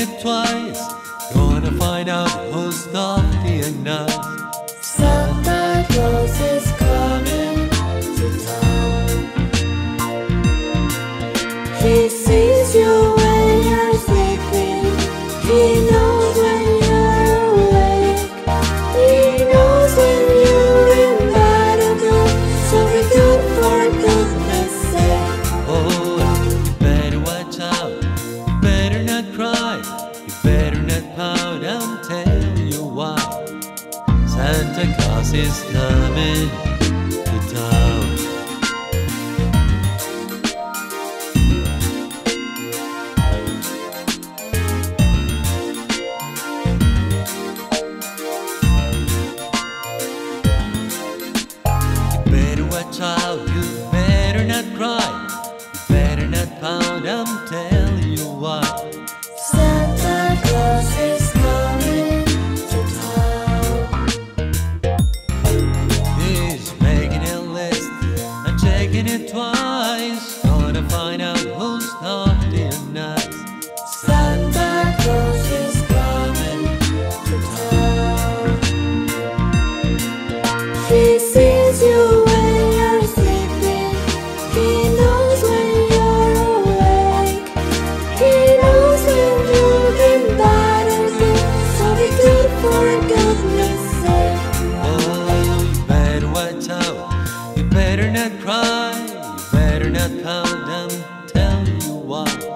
it twice. Gonna find out who's naughty and nice. Santa Claus is coming to town. He sees you when you're sleeping. He knows when you're awake. He knows when you're in bad mood. So be good for goodness sake. Oh, you better watch out. You better not cry. You better not pout. I'll tell you why. Santa Claus is coming. Child, you better not cry, you better not pout, I'm telling you why. Santa Claus is coming to town. He's making a list, I'm checking it twice. Gonna find out who's naughty and nice. Santa Claus is coming to town. He sees you. You better not cry, you better not pout, I'm telling you why.